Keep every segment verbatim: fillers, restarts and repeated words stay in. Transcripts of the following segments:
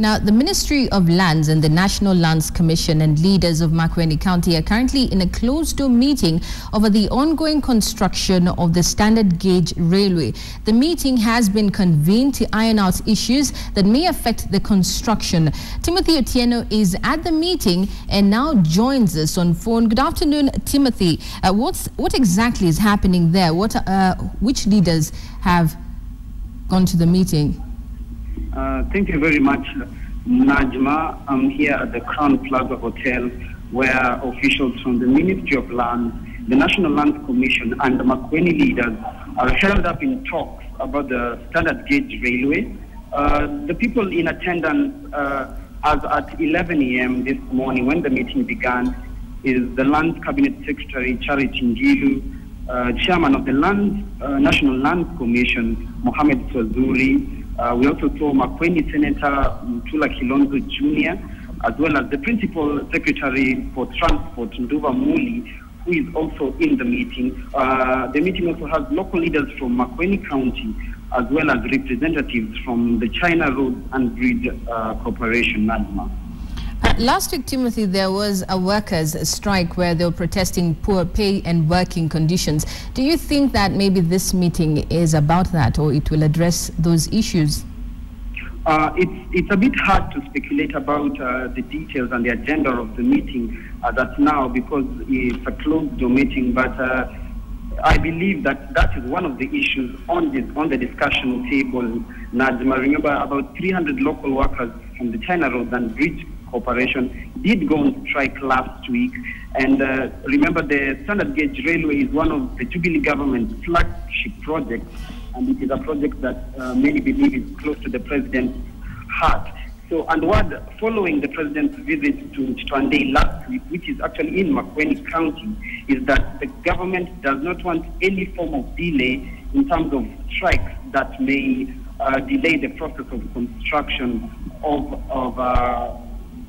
Now, the Ministry of Lands and the National Lands Commission and leaders of Makueni County are currently in a closed-door meeting over the ongoing construction of the Standard Gauge Railway. The meeting has been convened to iron out issues that may affect the construction. Timothy Otieno is at the meeting and now joins us on phone. Good afternoon, Timothy. Uh, what's, what exactly is happening there? What, uh, which leaders have gone to the meeting? Uh, thank you very much, Najma. I'm here at the Crown Plaza Hotel, where officials from the Ministry of Lands, the National Lands Commission, and the Makueni leaders are held up in talks about the Standard Gauge Railway. Uh, the people in attendance uh, as at eleven A M this morning, when the meeting began, is the Lands Cabinet Secretary, Charity Ngilu, uh, Chairman of the Lands, uh, National Lands Commission, Mohamed Tuzuli. Uh, we also saw Makueni Senator Mtula Kilongo Junior, as well as the Principal Secretary for Transport, Nduva Muli, who is also in the meeting. Uh, the meeting also has local leaders from Makueni County, as well as representatives from the China Road and Bridge uh, Corporation, NADMA. Uh, last week, Timothy, there was a workers' strike where they were protesting poor pay and working conditions. Do you think that maybe this meeting is about that, or it will address those issues? Uh, it's, it's a bit hard to speculate about uh, the details and the agenda of the meeting uh, that's now, because it's a closed-door meeting, but uh, I believe that that is one of the issues on, this, on the discussion table. Najma, remember, about three hundred local workers from the China Road and Bridge Corporation did go on strike last week, and uh, remember, the Standard Gauge Railway is one of the Jubilee government's flagship projects, and it is a project that uh, many believe is close to the president's heart. So, and what following the president's visit to Chandai last week, which is actually in Makueni County, is that the government does not want any form of delay in terms of strikes that may uh, delay the process of construction of of. Uh,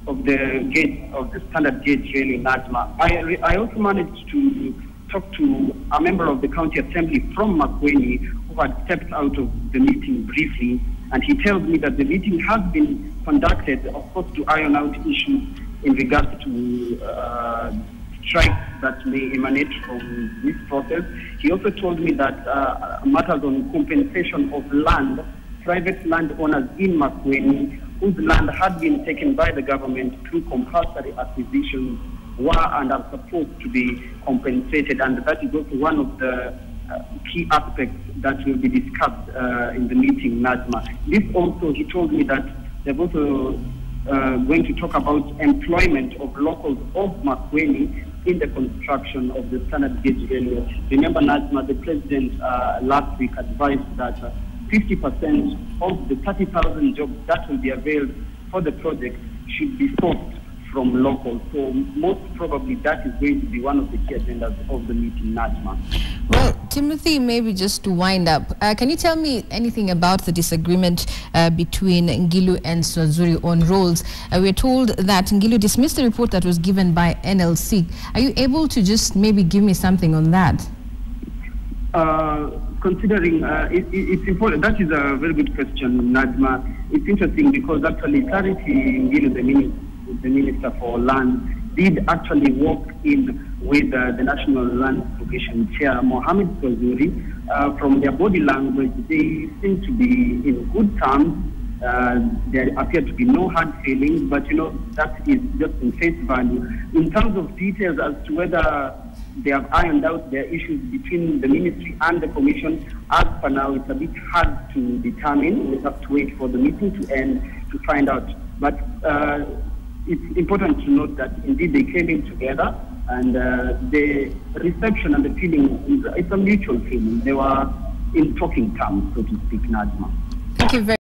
of the gauge, of the Standard Gauge Railway in Najma. I, re, I also managed to talk to a member of the county assembly from Makueni who had stepped out of the meeting briefly, and he tells me that the meeting has been conducted, of course, to iron out issues in regards to uh, strikes that may emanate from this process. He also told me that uh, matters on compensation of land, private landowners in Makueni whose land had been taken by the government through compulsory acquisitions were and are supposed to be compensated, and that is also one of the uh, key aspects that will be discussed uh, in the meeting, Najma. This also, he told me that they're also uh, going to talk about employment of locals of Makueni in the construction of the Standard Gauge Railway. Remember, Najma, the president uh, last week advised that uh, fifty percent of the thirty thousand jobs that will be availed for the project should be sourced from locals. So most probably that is going to be one of the key agendas of the meeting, Najma. Well, Timothy, maybe just to wind up, uh, can you tell me anything about the disagreement uh, between Ngilu and Tuzuli on roles? Uh, we're told that Ngilu dismissed the report that was given by N L C. Are you able to just maybe give me something on that? Uh, considering uh, it, it, it's important, that is a very good question, Najma. It's interesting because actually Charity Ngilu, the minister, the minister for Land, did actually walk in with uh, the National Land Commission Chair Mohamed Bazuri. Uh, from their body language, they seem to be in good terms. Uh, there appear to be no hard feelings, but you know, that is just in face value. In terms of details as to whether they have ironed out their issues between the ministry and the commission, as for now, it's a bit hard to determine. We have to wait for the meeting to end to find out. But uh, it's important to note that indeed they came in together, and uh, the reception and the feeling, is, it's a mutual feeling. They were in talking terms, so to speak, Najma. Thank you very